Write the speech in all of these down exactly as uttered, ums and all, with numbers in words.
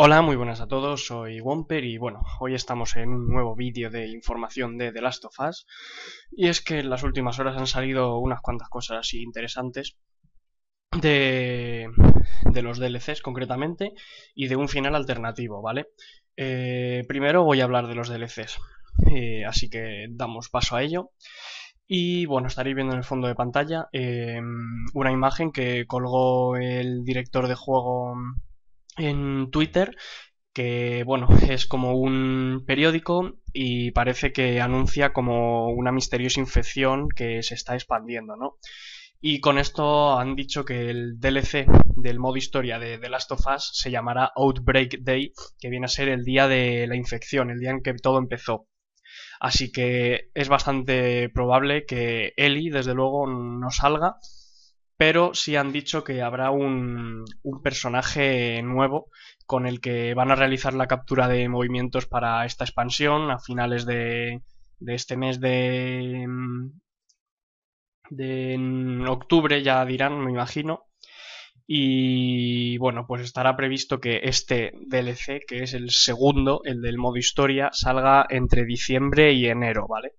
Hola, muy buenas a todos, soy Womper y bueno, hoy estamos en un nuevo vídeo de información de The Last of Us. Y es que en las últimas horas han salido unas cuantas cosas así interesantes de, de los D L Cs concretamente y de un final alternativo, ¿vale? Eh, primero voy a hablar de los D L Cs, eh, así que damos paso a ello. Y bueno, estaréis viendo en el fondo de pantalla eh, una imagen que colgó el director de juego en Twitter, que bueno, es como un periódico y parece que anuncia como una misteriosa infección que se está expandiendo, ¿no? Y con esto han dicho que el D L C del modo historia de The Last of Us se llamará Outbreak Day, que viene a ser el día de la infección, el día en que todo empezó. Así que es bastante probable que Ellie, desde luego, no salga, pero sí han dicho que habrá un, un personaje nuevo con el que van a realizar la captura de movimientos para esta expansión a finales de, de este mes de, de octubre, ya dirán, me imagino. Y bueno, pues estará previsto que este D L C, que es el segundo, el del modo historia, salga entre diciembre y enero, ¿vale?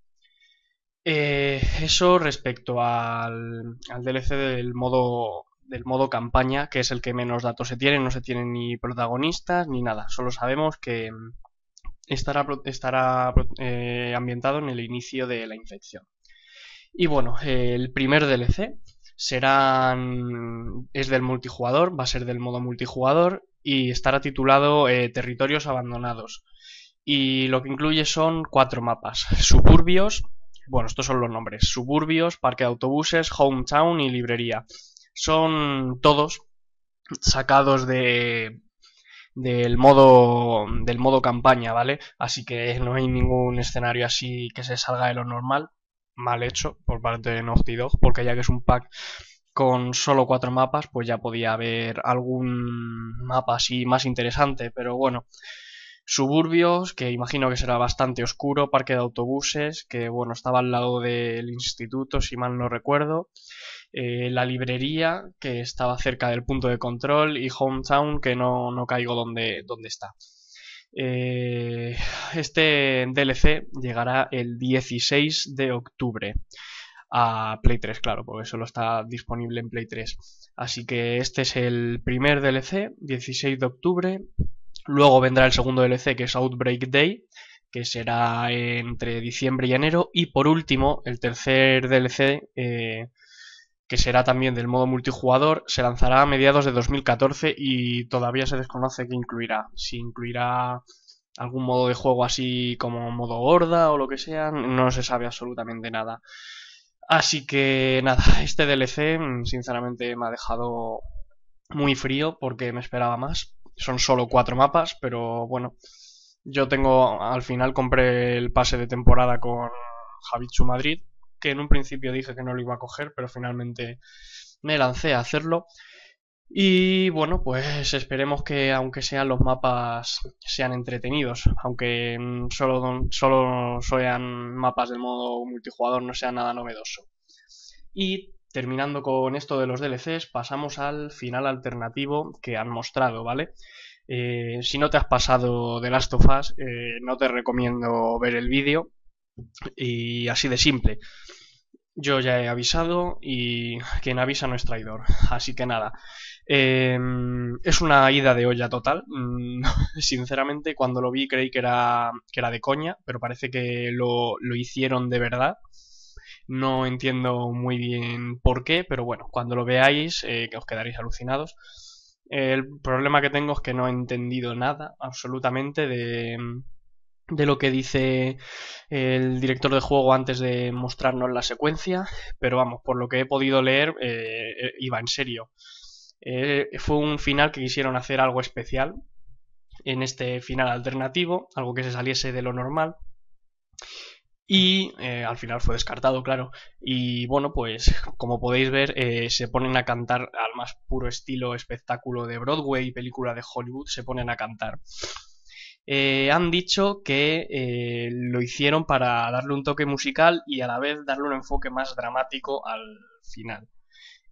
Eh, eso respecto al, al D L C del modo, del modo campaña, que es el que menos datos se tiene, no se tienen ni protagonistas ni nada, solo sabemos que estará, estará eh, ambientado en el inicio de la infección. Y bueno, eh, el primer D L C serán, es del multijugador, va a ser del modo multijugador y estará titulado eh, Territorios Abandonados. Y lo que incluye son cuatro mapas: Suburbios, bueno, estos son los nombres: Suburbios, Parque de Autobuses, Hometown y Librería. Son todos sacados de, del, modo, del modo campaña, ¿vale? Así que no hay ningún escenario así que se salga de lo normal. Mal hecho por parte de Naughty Dog, porque ya que es un pack con solo cuatro mapas, pues ya podía haber algún mapa así más interesante, pero bueno. Suburbios, que imagino que será bastante oscuro, Parque de Autobuses, que bueno, estaba al lado del instituto, si mal no recuerdo, eh, la librería, que estaba cerca del punto de control, y Hometown, que no, no caigo dónde, dónde está. Eh, este D L C llegará el dieciséis de octubre a Play tres, claro, porque solo está disponible en Play tres. Así que este es el primer D L C, dieciséis de octubre. Luego vendrá el segundo D L C, que es Outbreak Day, que será entre diciembre y enero. Y por último, el tercer D L C, eh, que será también del modo multijugador, se lanzará a mediados de dos mil catorce y todavía se desconoce qué incluirá. Si incluirá algún modo de juego así como modo horda o lo que sea, no se sabe absolutamente nada. Así que nada, este D L C sinceramente me ha dejado muy frío porque me esperaba más. Son solo cuatro mapas, pero bueno, yo tengo, al final compré el pase de temporada con Javichu Madrid, que en un principio dije que no lo iba a coger, pero finalmente me lancé a hacerlo. Y bueno, pues esperemos que aunque sean los mapas sean entretenidos, aunque solo, solo sean mapas del modo multijugador, no sea nada novedoso. Y terminando con esto de los D L Cs, pasamos al final alternativo que han mostrado, ¿vale? Eh, si no te has pasado The Last of Us, eh, no te recomiendo ver el vídeo, y así de simple. Yo ya he avisado y quien avisa no es traidor, así que nada. Eh, es una ida de olla total. Sinceramente, cuando lo vi creí que era, que era de coña, pero parece que lo, lo hicieron de verdad. No entiendo muy bien por qué, pero bueno, cuando lo veáis eh, que os quedaréis alucinados. El problema que tengo es que no he entendido nada absolutamente de, de lo que dice el director de juego antes de mostrarnos la secuencia, pero vamos, por lo que he podido leer, eh, iba en serio. Eh, fue un final que quisieron hacer algo especial en este final alternativo, algo que se saliese de lo normal. Y eh, al final fue descartado, claro. Y bueno, pues como podéis ver, eh, se ponen a cantar al más puro estilo espectáculo de Broadway y película de Hollywood, se ponen a cantar. Eh, han dicho que eh, lo hicieron para darle un toque musical y a la vez darle un enfoque más dramático al final.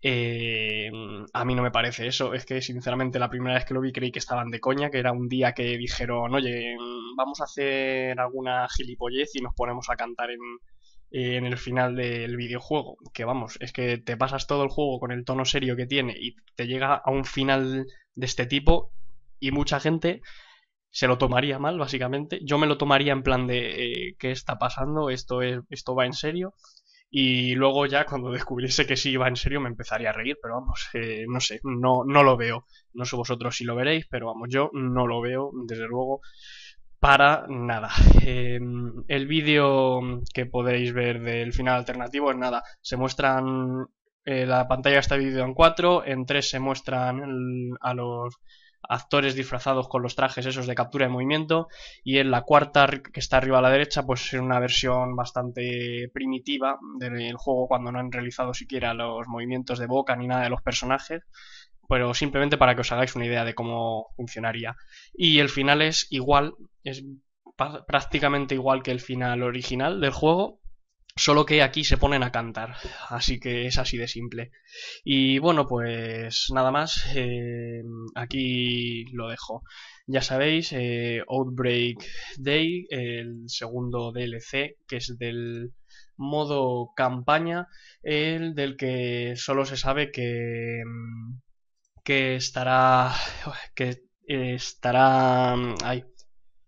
Eh, a mí no me parece eso. Es que sinceramente la primera vez que lo vi creí que estaban de coña, que era un día que dijeron, oye, vamos a hacer alguna gilipollez y nos ponemos a cantar en, en el final del videojuego. Que vamos, es que te pasas todo el juego con el tono serio que tiene y te llega a un final de este tipo y mucha gente se lo tomaría mal, básicamente. Yo me lo tomaría en plan de eh, ¿qué está pasando? Esto es, esto va en serio. Y luego ya cuando descubriese que sí iba en serio me empezaría a reír, pero vamos, eh, no sé, no, no lo veo. No sé vosotros si lo veréis, pero vamos, yo no lo veo, desde luego, para nada. Eh, el vídeo que podéis ver del final alternativo es nada, se muestran eh, la pantalla está dividida en cuatro, en tres se muestran el, a los actores disfrazados con los trajes esos de captura de movimiento, y en la cuarta que está arriba a la derecha pues es una versión bastante primitiva del juego cuando no han realizado siquiera los movimientos de boca ni nada de los personajes, pero simplemente para que os hagáis una idea de cómo funcionaría. Y el final es igual, es prácticamente igual que el final original del juego, solo que aquí se ponen a cantar, así que es así de simple. Y bueno, pues nada más, eh, aquí lo dejo. Ya sabéis, eh, Outbreak Day, el segundo D L C, que es del modo campaña, el del que solo se sabe que, que estará... que estará... ay,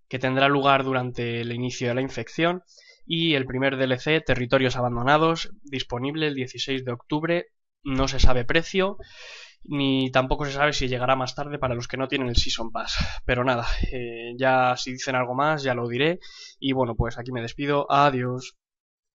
que tendrá lugar durante el inicio de la infección. Y el primer D L C, Territorios Abandonados, disponible el dieciséis de octubre, no se sabe precio, ni tampoco se sabe si llegará más tarde para los que no tienen el Season Pass. Pero nada, eh, ya si dicen algo más ya lo diré, y bueno, pues aquí me despido, adiós.